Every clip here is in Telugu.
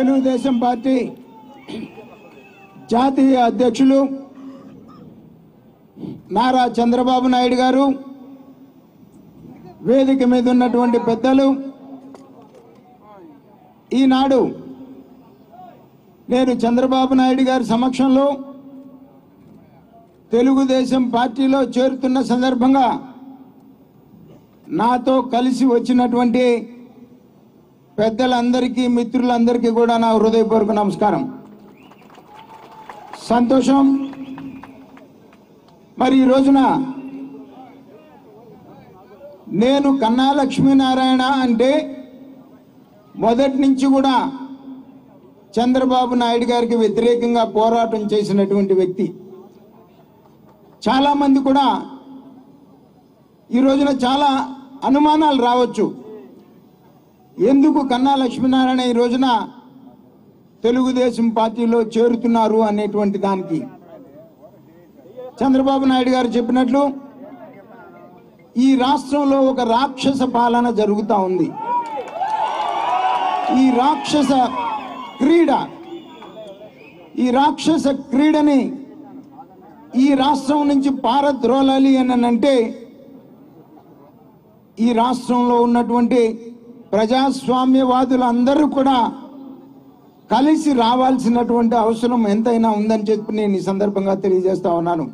तेलुगु देशं पार्टी జాతీయ అధ్యక్షులు నారా చంద్రబాబు నాయుడు గారు, వేదిక మీద ఉన్నటువంటి పెద్దలు, ఈనాడు నేను చంద్రబాబు నాయుడు గారి సమక్షంలో తెలుగుదేశం పార్టీలో చేరుతున్న సందర్భంగా నాతో కలిసి వచ్చినటువంటి పెద్దలందరికీ మిత్రులందరికీ కూడా నా హృదయపూర్వక నమస్కారం, సంతోషం। మరి ఈ రోజున నేను కన్నా లక్ష్మీనారాయణ అంటే మొదటి నుంచి కూడా చంద్రబాబు నాయుడు గారికి వ్యతిరేకంగా పోరాటం చేసినటువంటి వ్యక్తి। చాలా మంది కూడా ఈ రోజున చాలా అనుమానాలు రావచ్చు, ఎందుకు కన్నా లక్ష్మీనారాయణ ఈ రోజున తెలుగుదేశం పార్టీలో చేరుతున్నారు అనేటువంటి దానికి చంద్రబాబు నాయుడు గారు చెప్పినట్లు ఈ రాష్ట్రంలో ఒక రాక్షస పాలన జరుగుతూ ఉంది। ఈ రాక్షస క్రీడ, ఈ రాక్షస క్రీడని ఈ రాష్ట్రం నుంచి పారద్రోలాలి అనంటే ఈ రాష్ట్రంలో ఉన్నటువంటి ప్రజాస్వామ్యవాదులందరూ కూడా కలిసి రావాల్సినటువంటి అవసరం ఎంతైనా ఉందని చెప్పి నేను ఈ సందర్భంగా తెలియజేస్తా ఉన్నాను।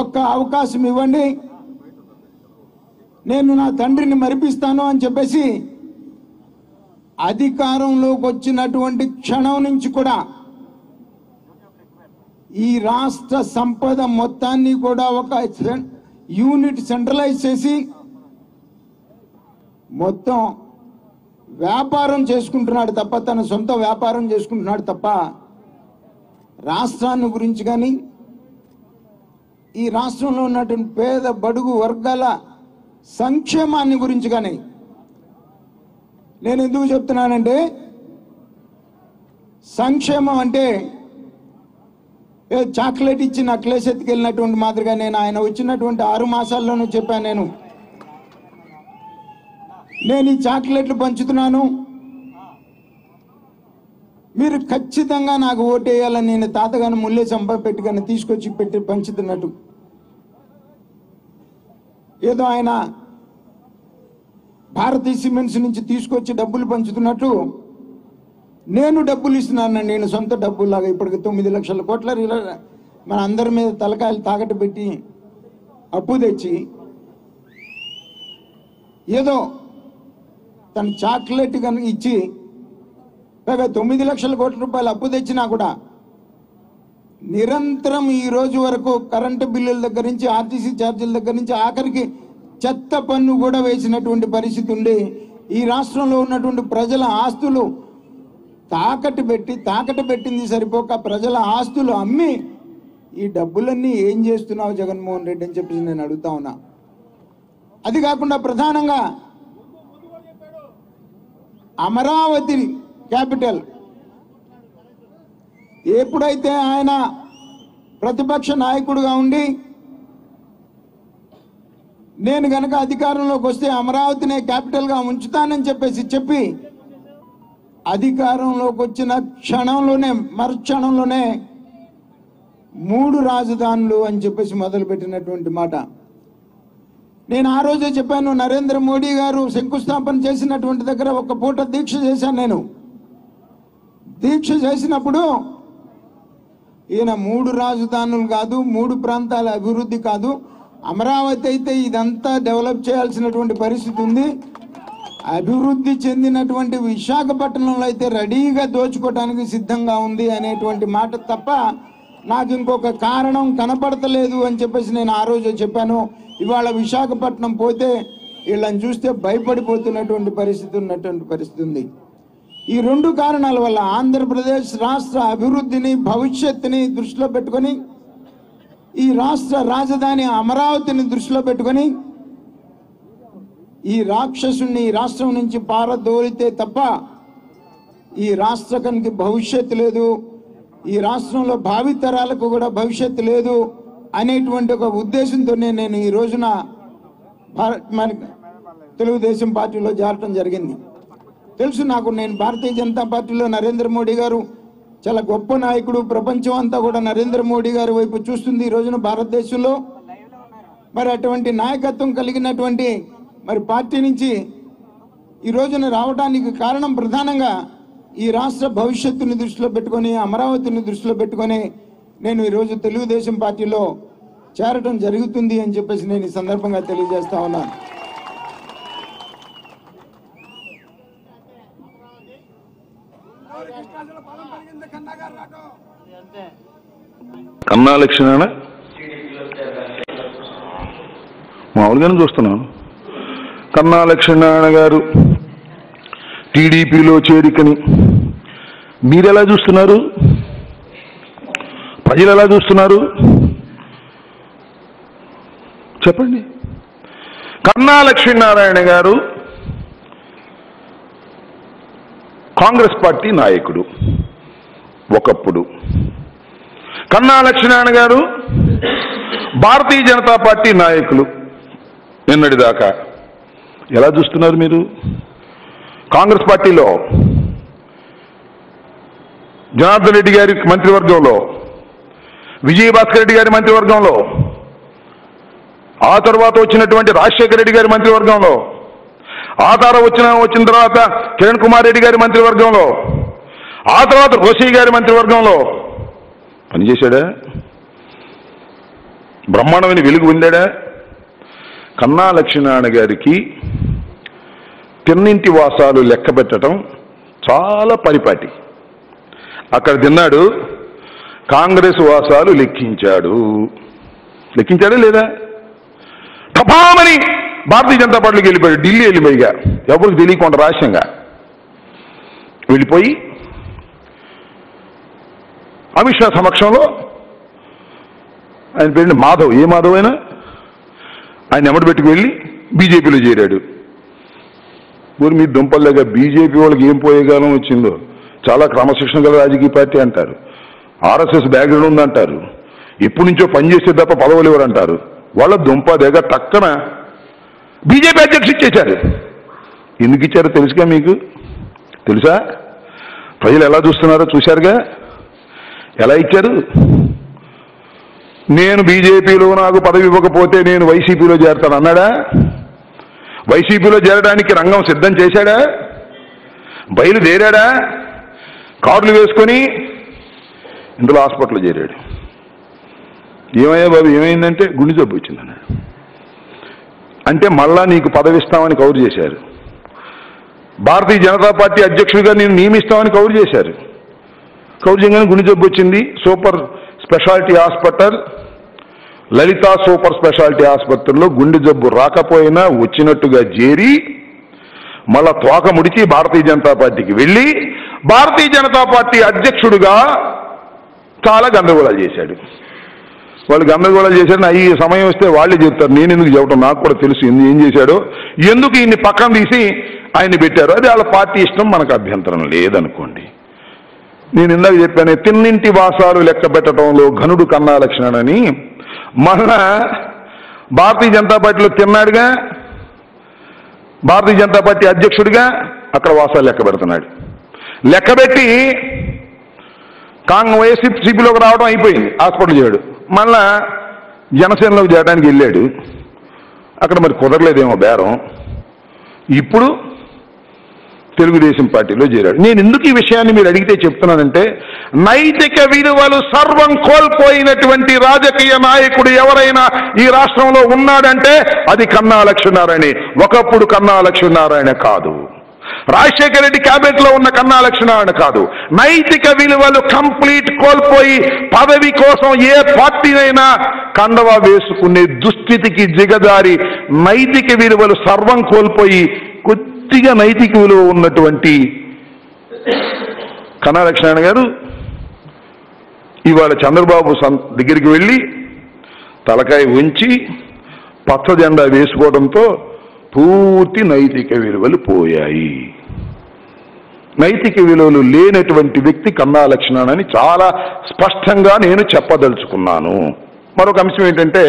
ఒక్క అవకాశం ఇవ్వండి, నేను నా తండ్రిని మరిపిస్తాను అని చెప్పేసి అధికారంలోకి వచ్చినటువంటి క్షణం నుంచి కూడా ఈ రాష్ట్ర సంపద మొత్తాన్ని కూడా ఒక యూనిట్ సెంట్రలైజ్ చేసి మొత్తం వ్యాపారం చేసుకుంటున్నాడు తప్ప, తన సొంత వ్యాపారం చేసుకుంటున్నాడు తప్ప, రాష్ట్రాన్ని గురించి కానీ ఈ రాష్ట్రంలో ఉన్నటువంటి పేద బడుగు వర్గాల సంక్షేమాన్ని గురించి కానీ। నేను ఎందుకు చెప్తున్నానంటే సంక్షేమం అంటే ఏ చాక్లెట్ ఇచ్చి నక్లెస్ ఎత్తుకెళ్ళినటువంటి మాదిరిగా నేను ఆయన వచ్చినటువంటి 6 మాసాల్లోనూ చెప్పాను, నేను ఈ చాక్లెట్లు పంచుతున్నాను, మీరు ఖచ్చితంగా నాకు ఓటేయాలని నేను తాతగాను ముల్లే చంప పెట్టుకొని తీసుకొచ్చి పెట్టి పంచుతున్నట్టు। ఏదో ఆయన భారతీయ సిమెంట్స్ నుంచి తీసుకొచ్చి డబ్బులు పంచుతున్నట్టు నేను డబ్బులు ఇస్తున్నానండి, నేను సొంత డబ్బులాగా। ఇప్పటికి 9 లక్షల కోట్ల మన అందరి మీద తలకాయలు తాకట్టు పెట్టి అప్పు తెచ్చి ఏదో తను చాక్లెట్ కనుక ఇచ్చి పైగా 9 లక్షల కోట్ల రూపాయలు అప్పు తెచ్చినా కూడా నిరంతరం ఈ రోజు వరకు కరెంటు బిల్లుల దగ్గర నుంచి ఆర్టీసీ ఛార్జీల దగ్గర నుంచి ఆఖరికి చెత్త పన్ను కూడా వేసినటువంటి పరిస్థితి ఉండి ఈ రాష్ట్రంలో ఉన్నటువంటి ప్రజల ఆస్తులు తాకట్టు పెట్టింది సరిపోక ప్రజల ఆస్తులు అమ్మి ఈ డబ్బులన్నీ ఏం చేస్తున్నావు జగన్మోహన్ రెడ్డి అని చెప్పేసి నేను అడుగుతా ఉన్నా। అది కాకుండా ప్రధానంగా అమరావతి క్యాపిటల్ ఎప్పుడైతే ఆయన ప్రతిపక్ష నాయకుడిగా ఉండి నేను కనుక అధికారంలోకి వస్తే అమరావతినే క్యాపిటల్గా ఉంచుతానని చెప్పి అధికారంలోకి వచ్చిన క్షణంలోనే మరుక్షణంలోనే 3 రాజధానులు అని చెప్పేసి మొదలుపెట్టినటువంటి మాట నేను ఆ రోజే చెప్పాను। నరేంద్ర మోడీ గారు శంకుస్థాపన చేసినటువంటి దగ్గర ఒక పూట దీక్ష చేశాను, నేను దీక్ష చేసినప్పుడు ఈయన 3 రాజధానులు కాదు, 3 ప్రాంతాల అభివృద్ధి కాదు, అమరావతి అయితే ఇదంతా డెవలప్ చేయాల్సినటువంటి పరిస్థితి ఉంది, అభివృద్ధి చెందినటువంటి విశాఖపట్నంలో అయితే రెడీగా దోచుకోవడానికి సిద్ధంగా ఉంది అనేటువంటి మాట తప్ప నాకు ఇంకొక కారణం కనపడతలేదు అని చెప్పేసి నేను ఆ రోజు చెప్పాను। ఇవాళ విశాఖపట్నం పోతే వీళ్ళని చూస్తే భయపడిపోతున్నటువంటి పరిస్థితి ఉంది। ఈ 2 కారణాల వల్ల ఆంధ్రప్రదేశ్ రాష్ట్ర అభివృద్ధిని భవిష్యత్తుని దృష్టిలో పెట్టుకొని ఈ రాష్ట్ర రాజధాని అమరావతిని దృష్టిలో పెట్టుకొని ఈ రాక్షసుని ఈ రాష్ట్రం నుంచి పారదోలితే తప్ప ఈ రాష్ట్రానికి భవిష్యత్తు లేదు, ఈ రాష్ట్రంలో భావితరాలకు కూడా భవిష్యత్తు లేదు అనేటువంటి ఒక ఉద్దేశంతోనే నేను ఈ రోజున మన తెలుగుదేశం పార్టీలో చేరటం జరిగింది। తెలుసు నాకు। నేను भारतीय जनता पार्टी नरेंद्र मोदी గారు చాలా గొప్ప నాయకుడు, ప్రపంచం అంతా కూడా నరేంద్ర మోడీ గారి వైపు చూస్తుంది ఈ రోజున భారతదేశంలో। మరి అటువంటి నాయకత్వం కలిగినటువంటి మరి పార్టీ నుంచి ఈ రోజున రావడానికి కారణం ప్రధానంగా ఈ రాష్ట్ర భవిష్యత్తుని దృష్టిలో పెట్టుకొని అమరావతిని దృష్టిలో పెట్టుకొని నేను ఈ రోజు తెలుగు దేశం పార్టీలో చేరడం జరుగుతుంది అని చెప్పేసి నేను ఈ సందర్భంగా తెలియజేస్తా ఉన్నాను। కన్నా లక్షణాన మామూలుగానే చూస్తున్నాను। కన్నా లక్ష్మీనారాయణ గారు టీడీపీలో చేరికని మీరెలా చూస్తున్నారు, ప్రజలు ఎలా చూస్తున్నారు చెప్పండి। కన్నా లక్ష్మీనారాయణ గారు కాంగ్రెస్ పార్టీ నాయకుడు ఒకప్పుడు। కన్నా లక్ష్మీనారాయణ గారు భారతీయ జనతా పార్టీ నాయకులు నిన్నటిదాకా। ఎలా చూస్తున్నారు మీరు కాంగ్రెస్ పార్టీలో జనార్దన్ రెడ్డి గారి మంత్రివర్గంలో, విజయ భాస్కర్ రెడ్డి గారి మంత్రివర్గంలో, ఆ తర్వాత వచ్చినటువంటి రాజశేఖర రెడ్డి గారి మంత్రివర్గంలో, ఆ తర్వాత వచ్చిన తర్వాత కిరణ్ కుమార్ రెడ్డి గారి మంత్రివర్గంలో, ఆ తర్వాత రోషి గారి మంత్రివర్గంలో పనిచేశాడా? బ్రహ్మాండమైన వెలుగు ఉందాడా? కన్నా లక్ష్మీనారాయణ గారికి తిన్నింటి వాసాలు లెక్క పెట్టడం చాలా పరిపాటి। అక్కడ తిన్నాడు, కాంగ్రెస్ వాసాలు లెక్కించాడు, లెక్కించాడా లేదా? తపామని భారతీయ జనతా పార్టీకి వెళ్ళిపోయాడు, ఢిల్లీ వెళ్ళిపోయిగా ఎవరికి తెలియకుండా రహస్యంగా వెళ్ళిపోయి అమిత్ షా సమక్షంలో ఆయన పేరు మాధవ్, ఏ మాధవ్ అయినా ఆయన ఎమ్మడి పెట్టుకు వెళ్ళి బీజేపీలో చేరాడు। ఊరి మీ దుంపల్లేక బీజేపీ వాళ్ళకి ఏం పోయేకాలం వచ్చిందో, చాలా క్రమశిక్షణ గల రాజకీయ పార్టీ అంటారు, ఆర్ఎస్ఎస్ బ్యాక్గ్రౌండ్ ఉందంటారు, ఎప్పటి నుంచో పనిచేసే తప్ప పదవులేవరు అంటారు, వాళ్ళ దుంప దగ్గర తక్కన బీజేపీ అధ్యక్ష ఇచ్చేశారు। ఎందుకు ఇచ్చారో తెలుసుగా మీకు, తెలుసా? ప్రజలు ఎలా చూస్తున్నారో చూశారుగా, ఎలా ఇచ్చారు? నేను బీజేపీలో నాకు పదవి ఇవ్వకపోతే నేను వైసీపీలో చేరతాను అన్నాడా? వైసీపీలో చేరడానికి రంగం సిద్ధం చేశాడా? బయలుదేరాడా? కార్డులు వేసుకొని ఇందులో హాస్పిటల్లో చేరాడు। ఏమయ్యా బాబు ఏమైందంటే గుండె జబ్బు వచ్చిందన్నాడు, అంటే మళ్ళా నీకు పదవి ఇస్తామని కౌరు చేశారు, భారతీయ జనతా పార్టీ అధ్యక్షుడిగా నేను నియమిస్తామని కౌరు చేశారు, కౌరు చేయగానే గుండె జబ్బు వచ్చింది। Super speciality hospital Lalitha super speciality ఆసుపత్రిలో గుండె జబ్బు రాకపోయినా వచ్చినట్టుగా చేరి మళ్ళా తోక ముడిచి భారతీయ జనతా పార్టీకి వెళ్ళి భారతీయ జనతా పార్టీ అధ్యక్షుడుగా చాలా గందరగోళాలు చేశాడు। వాళ్ళు గందరగోళాలు చేశారని ఈ సమయం వస్తే వాళ్ళే చెప్తారు, నేను ఎందుకు చెప్పటం, నాకు కూడా తెలుసు ఏం చేశాడో, ఎందుకు ఈయన్ని పక్కన తీసి ఆయన్ని పెట్టారు, అది వాళ్ళ పార్టీ ఇష్టం, మనకు అభ్యంతరం లేదనుకోండి। నేను ఇందాక చెప్పాను, తిన్నింటి వాసాలు లెక్క పెట్టడంలో ఘనుడు కన్నా లక్ష్మీనారాయణ అని మళ్ళా భారతీయ జనతా పార్టీలో తిన్నాడుగా, భారతీయ జనతా పార్టీ అధ్యక్షుడిగా అక్కడ వాసాలు లెక్క పెడుతున్నాడు, లెక్కబెట్టి వైసీపీలోకి రావడం అయిపోయింది, హాస్పిటల్ చేయడు, మళ్ళా జనసేనలోకి చేయడానికి వెళ్ళాడు, అక్కడ మరి కుదరలేదేమో బేరం, ఇప్పుడు తెలుగుదేశం పార్టీలో చేరాడు। నేను ఎందుకు ఈ విషయాన్ని మీరు అడిగితే చెప్తున్నానంటే, నైతిక విలువలు సర్వం కోల్పోయినటువంటి రాజకీయ నాయకుడు ఎవరైనా ఈ రాష్ట్రంలో ఉన్నాడంటే అది కన్నా లక్ష్మీనారాయణ। ఒకప్పుడు కన్నా లక్ష్మీనారాయణ కాదు, రాజశేఖర రెడ్డి క్యాబినెట్లో ఉన్న కన్నా లక్ష్మీనారాయణ కాదు। నైతిక విలువలు కంప్లీట్ కోల్పోయి పదవి కోసం ఏ పార్టీనైనా కండవా వేసుకునే దుస్థితికి దిగజారి నైతిక విలువలు సర్వం కోల్పోయి కొద్దిగా నైతిక విలువ ఉన్నటువంటి కన్నా లక్ష్మీనారాయణ గారు ఇవాళ చంద్రబాబు దగ్గరికి వెళ్ళి తలకాయ ఉంచి పచ్చ జెండా వేసుకోవడంతో పూర్తి నైతిక విలువలు పోయాయి। నైతిక విలువలు లేనటువంటి వ్యక్తి కన్నా లక్ష్మీనారాయణ అని చాలా స్పష్టంగా నేను చెప్పదలుచుకున్నాను। మరొక అంశం ఏంటంటే,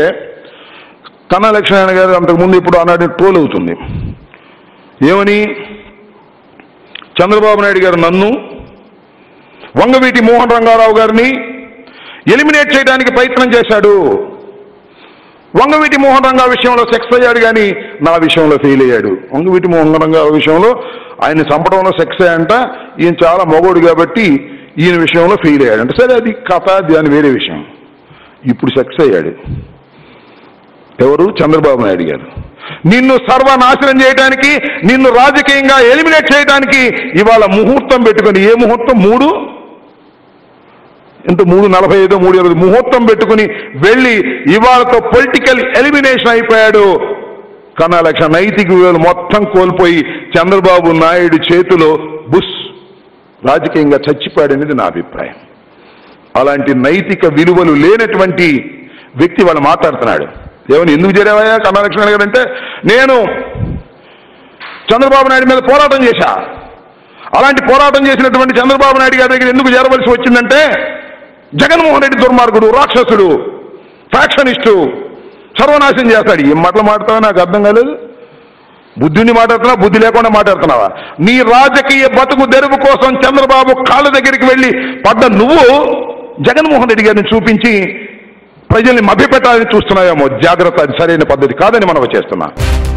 కన్నా లక్ష్మీనారాయణ గారు అంతకుముందు ఇప్పుడు అన్నాడు ట్రోల్ అవుతుంది, ఏమని చంద్రబాబు నాయుడు గారు నన్ను వంగవీటి మోహన్ రంగారావు గారిని ఎలిమినేట్ చేయడానికి ప్రయత్నం చేశాడు। వంగవీటి మోహన్ రంగారావు విషయంలో సెక్స్ అయ్యాడు కానీ నా విషయంలో ఫెయిల్ అయ్యాడు। వంగవీటి మోహన్ రంగారావు విషయంలో ఆయన చంపడంలో సెక్స్ అంట, ఈయన చాలా మగోడు కాబట్టి ఈయన విషయంలో ఫెయిల్ అయ్యాడు అంటే సరే అది కథ, దాని వేరే విషయం। ఇప్పుడు సెక్స్ అయ్యాడు ఎవరు? చంద్రబాబు నాయుడు గారు। నిన్ను సర్వనాశనం చేయడానికి, నిన్ను రాజకీయంగా ఎలిమినేట్ చేయడానికి ఇవాళ ముహూర్తం పెట్టుకుని, ఏ ముహూర్తం 3:45, 3:20 ముహూర్తం పెట్టుకుని వెళ్ళి ఇవాళతో పొలిటికల్ ఎలిమినేషన్ అయిపోయాడు। కానీ లక్ష నైతిక విలువలు మొత్తం కోల్పోయి చంద్రబాబు నాయుడు చేతిలో బుష్ రాజకీయంగా చచ్చిపోయాడనేది నా అభిప్రాయం। అలాంటి నైతిక విలువలు లేనటువంటి వ్యక్తి వాళ్ళు మాట్లాడుతున్నాడు ఏమని, ఎందుకు చేరావయ్యా కన్నా లక్ష్మణ్ గారు అంటే నేను చంద్రబాబు నాయుడు మీద పోరాటం చేశా, అలాంటి పోరాటం చేసినటువంటి చంద్రబాబు నాయుడు గారి దగ్గర ఎందుకు చేరవలసి వచ్చిందంటే జగన్మోహన్ రెడ్డి దుర్మార్గుడు, రాక్షసుడు, ఫ్యాక్షనిస్టు, సర్వనాశనం చేస్తాడు। ఏం మాటలు మాట్లాడతావో నాకు అర్థం కాలేదు। బుద్ధిని మాట్లాడుతున్నావా, బుద్ధి లేకుండా మాట్లాడుతున్నావా? నీ రాజకీయ బతుకు తెరువు కోసం చంద్రబాబు కాళ్ళ దగ్గరికి వెళ్ళి పడ్డ నువ్వు జగన్మోహన్ రెడ్డి గారిని చూపించి ప్రజల్ని మభ్యపెట్టాలని చూస్తున్నాయేమో, జాగ్రత్త, అది సరైన పద్ధతి కాదని మనం చేస్తున్నాం।